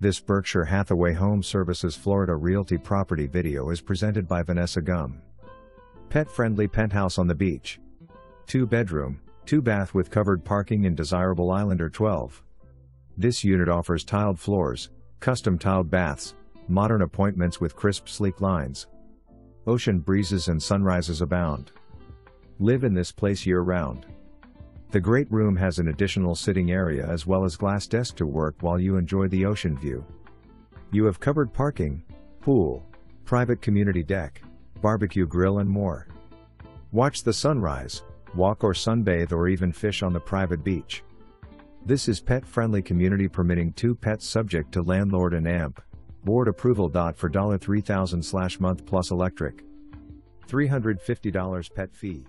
This Berkshire Hathaway Home Services Florida Realty property video is presented by Vanessa Gumm. Pet-friendly penthouse on the beach. 2-bedroom, 2-bath with covered parking in desirable Islander 12. This unit offers tiled floors, custom tiled baths, modern appointments with crisp sleek lines. Ocean breezes and sunrises abound. Live in this place year-round. The great room has an additional sitting area as well as glass desk to work while you enjoy the ocean view. You have covered parking, pool, private community deck, barbecue grill and more. Watch the sunrise, walk or sunbathe or even fish on the private beach. This is pet-friendly community permitting 2 pets subject to landlord and AMP board approval. For $3,000/month plus electric. $350 pet fee.